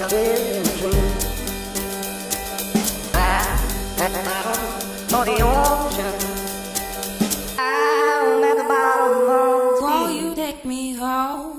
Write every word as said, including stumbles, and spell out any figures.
a vision. I am out for the ocean. I am at the bottom of the sea. Won't you take me home?